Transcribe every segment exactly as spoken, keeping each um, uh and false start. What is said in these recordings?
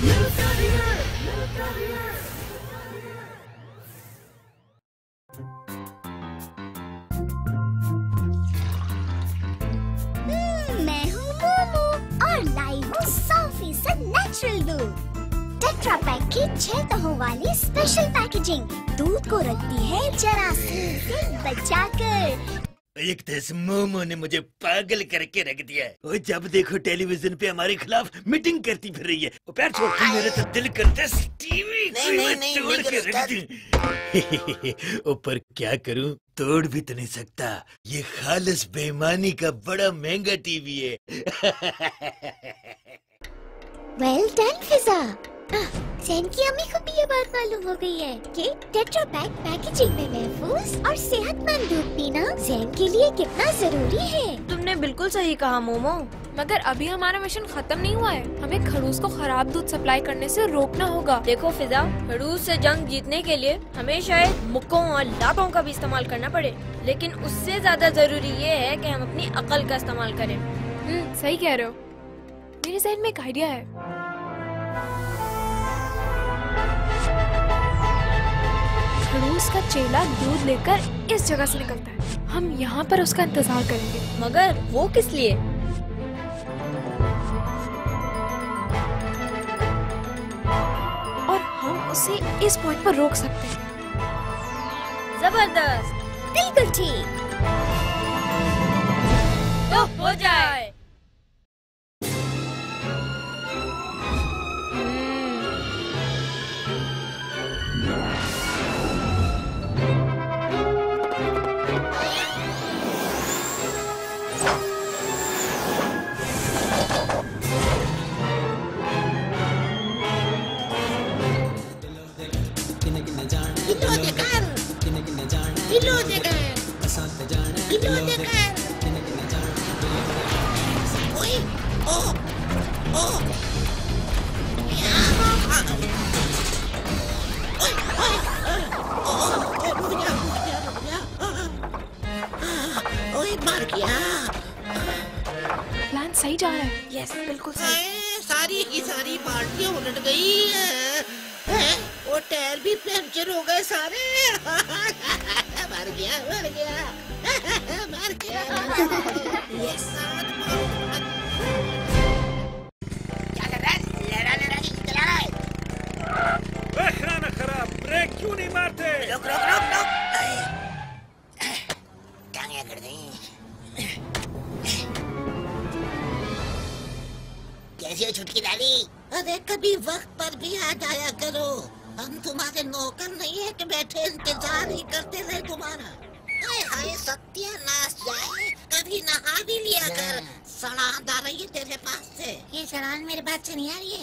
Tetra pack की छह तहों वाली स्पेशल पैकेजिंग दूध को रखती है जरासीम से बचाकर। एक दस मोमो ने मुझे पागल करके रख दिया है। वो जब देखो टेलीविजन पे हमारे खिलाफ मीटिंग करती फिर रही है। पैर छोड़ के मेरे तो दिल करता है टीवी तोड़ के रख दूं। ऊपर क्या करूं, तोड़ भी तो नहीं सकता। ये खालिस बेईमानी का बड़ा महंगा टीवी है। वेल डन फिजा। ज़ेन की अम्मी को भी ये बात मालूम हो गई है कि टेट्रा पैक पैकेजिंग में महफूज और सेहतमंद दूध पीना ज़ेन के लिए कितना जरूरी है। तुमने बिल्कुल सही कहा मोमो, मगर अभी हमारा मिशन खत्म नहीं हुआ है। हमें खड़ूस को खराब दूध सप्लाई करने से रोकना होगा। देखो फिजा, खड़ूस से जंग जीतने के लिए हमें शायद मुक्कों और लातों का भी इस्तेमाल करना पड़े, लेकिन उससे ज्यादा जरूरी ये है कि हम अपनी अकल का इस्तेमाल करें। सही कह रहे हो, मेरे ज़हन में एक आइडिया है। खड़ूस का चेला दूध लेकर इस जगह से निकलता है, हम यहाँ पर उसका इंतजार करेंगे। मगर वो किस लिए? और हम उसे इस पॉइंट पर रोक सकते हैं। जबरदस्त, बिल्कुल ठीक। तो हो जाए। प्लान सही जा रहा है। यस, बिल्कुल सही। सारी की सारी पार्टियां उलट गई है, और टायर भी पंचर हो गए सारे। मर गया, मर गया, मर गया। यस। क्या कर रहा है? लड़ा लड़ा के चला रहा है। खाना खराब, ब्रेक क्यों नहीं मारते? रुक रुक रुक रुक। टांगे कर दी। कैसी छुटकी डाली? अरे कभी वक्त पर भी याद आया करो, हम तुम्हारे नौकर नहीं है कि बैठे इंतजार ही करते रहे तुम्हारा। हाय हाय सत्यानाश जाए, कभी नहा भी लिया कर। सड़ान आ रही है तेरे पास से। ये सड़ान मेरे पास से नहीं आ रही है,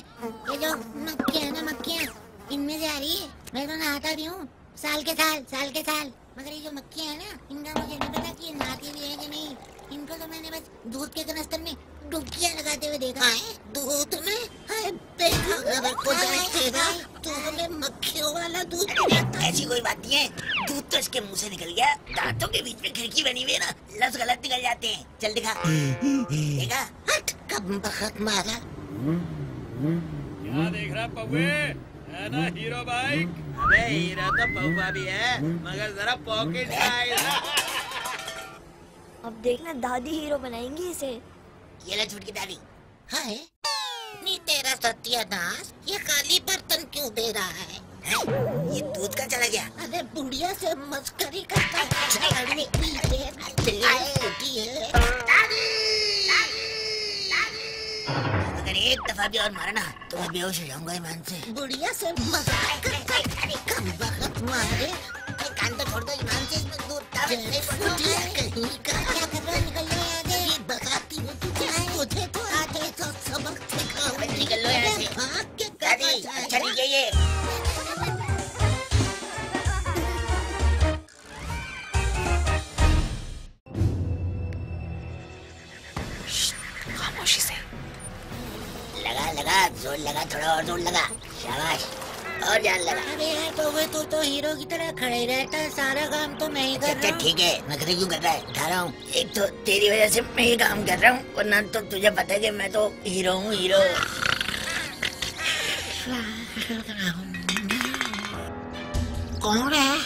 ये जो मक्खियाँ है ना, मक्खियाँ इनमें से आ रही है। मैं तो नहाता भी हूँ साल के साल, साल के साल, मगर ये जो मक्खियाँ है ना, इनका मुझे नहीं पता की नहाती भी है की नहीं। इनको तो मैंने बस दूध के कनस्तर में डुबकियाँ लगाते हुए देखा है। दूध में तू हमें मक्खियों वाला दूध पिलाता है? ऐसी कोई बात नहीं है, दूध तो इसके मुंह से निकल गया। दांतों के बीच में खिड़की बनी हुई है ना, लफ्ज गलत निकल जाते हैं। चल दिखा, देखा हट कब बखत मारा। क्या देख रहा पवे? है ना हीरो बाइक? हीरा तो पवा भी है, मगर जरा पॉकेट साइज। अब देखना दादी हीरो बनाएंगी इसे। ये ले झुटकी दादी। हाय, नहीं तेरा सत्यानाश, ये खाली बर्तन क्यों दे रहा है? है? ये दूध का चला गया। अरे बुढ़िया से मस्करी करता है। अगर एक दफा भी और मारा ना तो मैं बेहोश हो जाऊंगा ईमान से। बुढ़िया से मजाक करता है। कान तो छोड़ दो ईमान से, इसमें दूध डाल। जोर लगा, थोड़ा और जोर लगा, शाबाश, और जान लगा। अरे तो वे तू तो, तो हीरो की तरह खड़े रहता है, सारा काम तो मैं ही कर रहा हूँ। ठीक है, नखरे क्यों कर रहा है? उठा रहा हूँ, एक तो तेरी वजह से मैं ही काम कर रहा हूँ, वरना तो तुझे पता है कि मैं तो हीरो हूँ, हीरो। कौन है?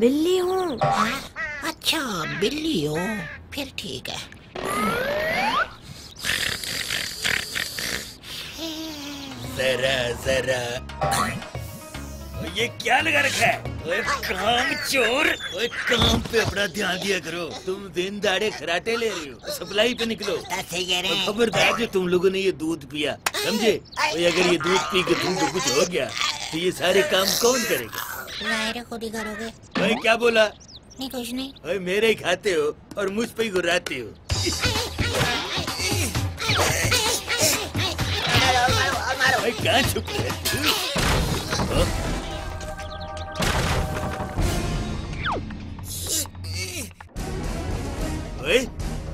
बिल्ली हूँ। अच्छा बिल्ली हो, फिर ठीक है। जरा जरा ये क्या लगा रखा है? ओए काम चोर, ओए काम पे अपना ध्यान दिया करो। तुम दिन दाड़े खराटे ले रहे हो। सप्लाई पे निकलो। खबरदार जो तुम लोगों ने ये दूध पिया, समझे? ओए अगर ये दूध पी के तुम को कुछ हो गया तो ये सारे काम कौन करेगा? खुद ही करोगे। ओए क्या बोला? नहीं कुछ नहीं। ओए मेरे ही खाते हो और मुझ पे ही घुराते हो। कहाँ छुप रहे? ओए,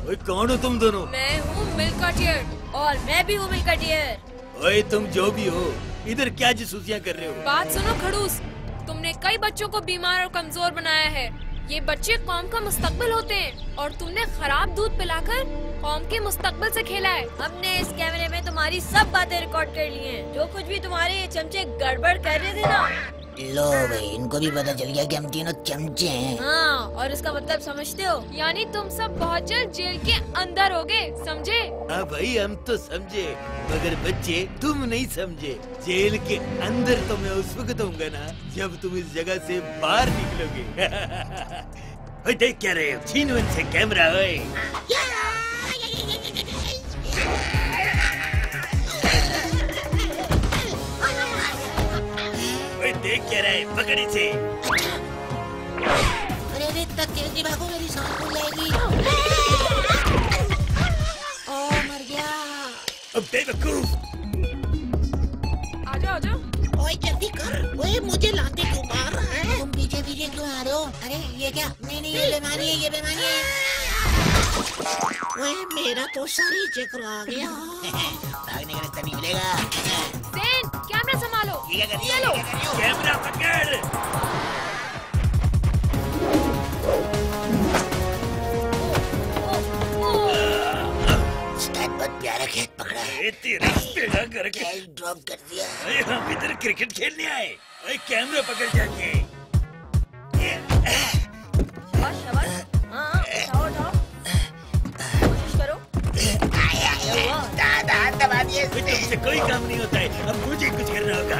ओए कौन हो तुम दोनों? मैं हूँ मिल्काटीयर और मैं भी हूँ मिल्काटीयर। ओए तुम जो भी हो, इधर क्या जासूसियाँ कर रहे हो? बात सुनो खड़ूस, तुमने कई बच्चों को बीमार और कमजोर बनाया है। ये बच्चे कौम का मुस्तकबिल होते हैं और तुमने खराब दूध पिलाकर कौम के मुस्तकबिल से खेला है। हमने इस कैमरे में तुम्हारी सब बातें रिकॉर्ड कर ली हैं। जो कुछ भी तुम्हारे ये चमचे गड़बड़ कर रहे थे ना। लो भाई, इनको भी पता चल गया कि हम तीनों चमचे हैं। हाँ, और इसका मतलब समझते हो? यानी तुम सब बहुत जल्द जेल के अंदर होगे, समझे? हाँ भाई, हम तो समझे, मगर बच्चे तुम नहीं समझे। जेल के अंदर तो मैं उस वक्त होऊंगा ना जब तुम इस जगह से बाहर निकलोगे। ओए देख क्या रहे हो? छीन उनसे कैमरा। ओए देख क्या रहा है? पकड़ इसे। अरे तेजी भागो, मेरी सांस फूल जाएगी। ओ मर गया। अब बेवकूफ। आजा आजा। ओए जल्दी कर। ओए मुझे लाते क्यों मार रहा है? तुम पीछे पीछे क्यों आ रहे हो? अरे ये क्या? नहीं नहीं, ये बीमारी है, ये बीमारी है। ओए मेरा तो सारी चक्कर आ गया। भागने का रास्ता नहीं मिलेगा। कैमरा संभालो, चलो कैमरा पकड़। उस्ताद बहुत प्यारा खेत पकड़ा है। तेरा करके ड्रॉप कर दिया। अरे हम इधर क्रिकेट खेलने आए। अरे कैमरा पकड़ जाके। शाबाश शाबाश। हाँ उठाओ उठाओ, कोशिश करो। दादा दबा दिए। तुमसे कोई काम नहीं होता है, अब मुझे कुछ करना होगा।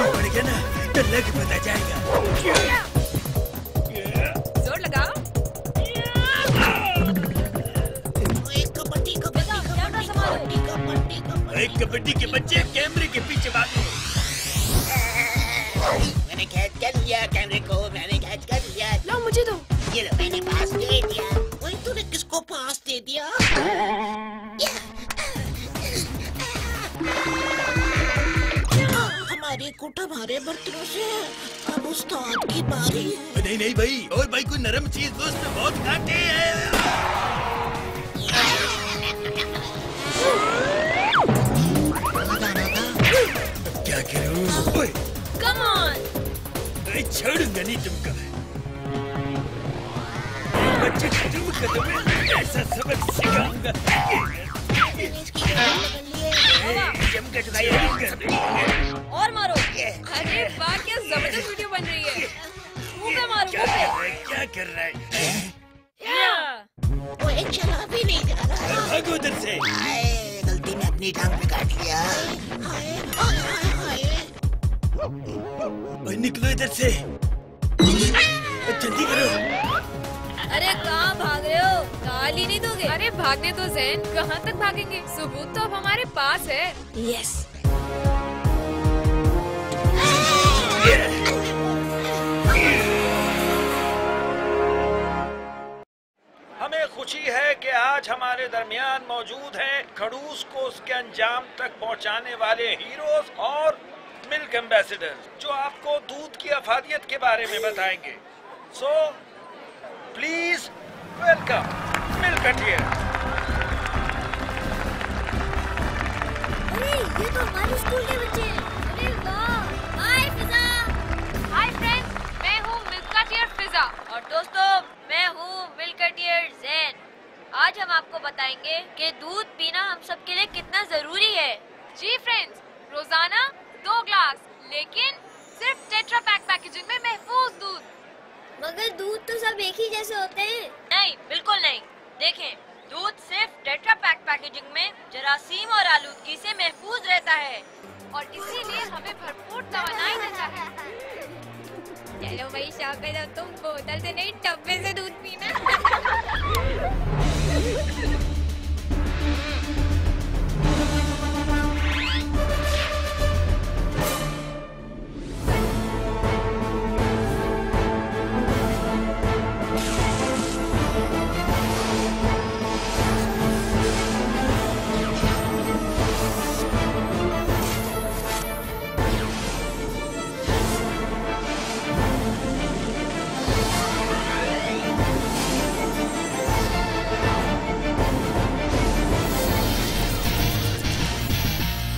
बढ़ गया ना तो लग पता जाएगा। एक कबड्डी के बच्चे कैमरे के पीछे भागो। मैंने कैच कर लिया कैमरे को, मैंने कैच कर लिया। लो मुझे दो। ये लो, मैंने पास दे दिया। वही तूने किसको पास दे दिया? हमारी कुट हमारे बर्तनों से। अब उस्ताद की बारी है। नहीं नहीं भाई, और भाई कोई नरम चीज दो, उसमें बहुत कांटे हैं। क्या करूं? ओए कम ऑन। अरे छोड़ूंगा नहीं तुमका। बच्चे तुम कदम में ऐसा सबक सिखाऊंगा। जमकर चुकाइए और मारो। अरे वाह, क्या जबरदस्त वीडियो बन रही है। मुंह पे मारो, मुंह पे। क्या कर रहा है? ओए चला भी नहीं जा रहा। भागो उधर से। गलती में अपनी टांग पे काट लिया। निकलो इधर से, जल्दी करो। अरे कहाँ भाग रहे हो? गाली नहीं दोगे? अरे भागने दो ज़ैन, कहाँ तक भागेंगे? सबूत तो अब हमारे पास है। यस। हमें खुशी है कि आज हमारे दरमियान मौजूद हैं खड़ूस को उसके अंजाम तक पहुँचाने वाले हीरोज और मिल्क एम्बेसडर, जो आपको दूध की अफादियत के बारे में बताएंगे। सो प्लीज वेलकम मिल्कटीयर। और दोस्तों मैं हूँ मिल्काटीयर ज़ेन। आज हम आपको बताएंगे कि दूध पीना हम सब के लिए कितना जरूरी है। जी फ्रेंड्स, रोजाना दो ग्लास, लेकिन सिर्फ टेट्रा पैक पैकेजिंग में महफूज दूध। मगर दूध तो सब एक ही जैसे होते हैं। नहीं, बिल्कुल नहीं। देखें, दूध सिर्फ टेट्रा पैक पैकेजिंग में जरासीम और आलूदगी से महफूज रहता है और इसीलिए हमें भरपूर तवानाई देता है। चलो भाई, शाबाश, अब तुम बोतल से नहीं टब्बे से दूध पीना।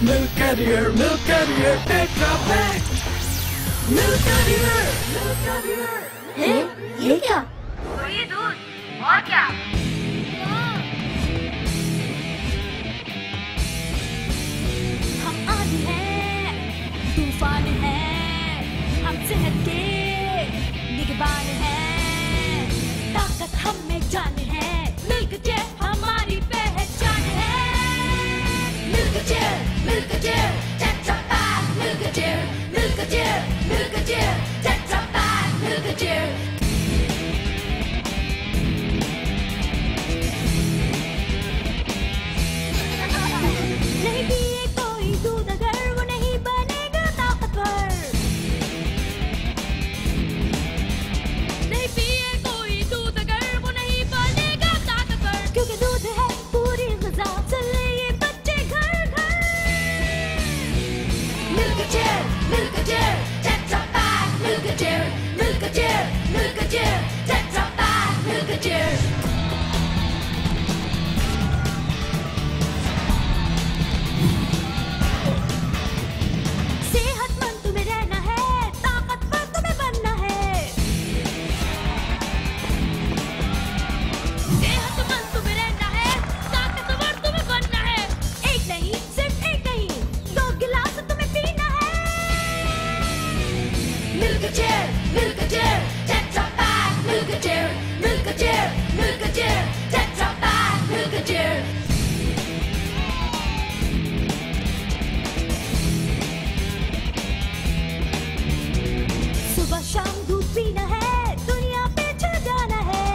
Milkateer, Milkateer, Tetra Pak, Milkateer, Milkateer। हैं, ये क्या? तो ये दूध और क्या? हम आंधी हैं, तूफान हैं, हम सेहत के निगबान हैं, ताकत हम में जान है, मिल्कटेयर हमारी पहचान है। Milkateer, Milkateer, Tetra Pak, Milkateer, Milkateer, Milkateer, Tetra Pak, Milkateer। नहीं पिए कोई दूध अगर वो नहीं बनेगा ताकतवर। नहीं पिए कोई दूध अगर वो नहीं बनेगा ताकतवर, क्योंकि दूध है पूरी ग़िज़ा। Milkateer, Milkateer, Tetra Pak, Milkateer, Milkateer, Milkateer, Tetra Pak, Milkateer। सेहतमंद तुम्हें रहना है, ताकतवर तुम्हें बनना है। सेहतमंद तुम्हें रहना है, ताकतवर तुम्हें बनना है। एक नहीं, सिर्फ एक नहीं, दो गिलास तुम्हें पीना है। Milkateer, Milkateer, Tetra Pak, Milkateer, Milkateer, Milkateer, Tetra Pak, Milkateer। सुबह शाम दूध पीना है, दुनिया पे छा जाना है।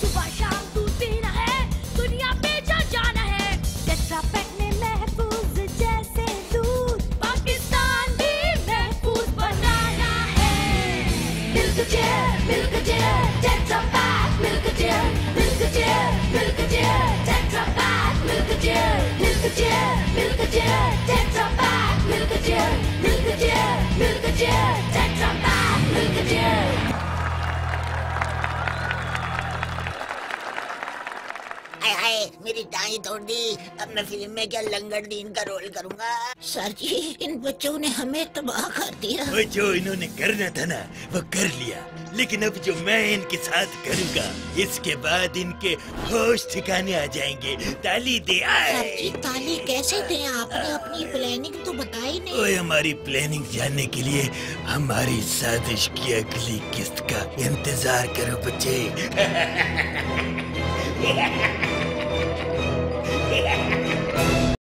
सुबह शाम दूध पीना है, दुनिया पे छा जाना है। टेट्रा पैक में महफूज जैसे दूध, पाकिस्तान भी महफूज बनाना है। Milkateer, Milkateer, Tetra Pak, Milkateer, Milkateer, Milkateer, Tetra Pak, Milkateer, Milkateer, Milkateer, Tetra Pak, Milkateer, Milkateer, Milkateer, Tetra Pak, Milkateer। हाय हाय, मेरी टांग तोड़ दी। अब मैं फिल्म में क्या लंगर दीन का रोल करूंगा। सर जी, इन बच्चों ने हमें तबाह कर दिया। वो जो इन्होंने करना था ना, वो कर लिया, लेकिन अब जो मैं इनके साथ करूंगा, इसके बाद इनके होश ठिकाने आ जाएंगे। ताली दे सर आए। जी, ताली कैसे दें? आपने अपनी प्लानिंग तो बताई नहीं। ओए, हमारी प्लानिंग जानने के लिए हमारी साजिश की अगली किस्त का इंतजार करो बच्चे। Yeah.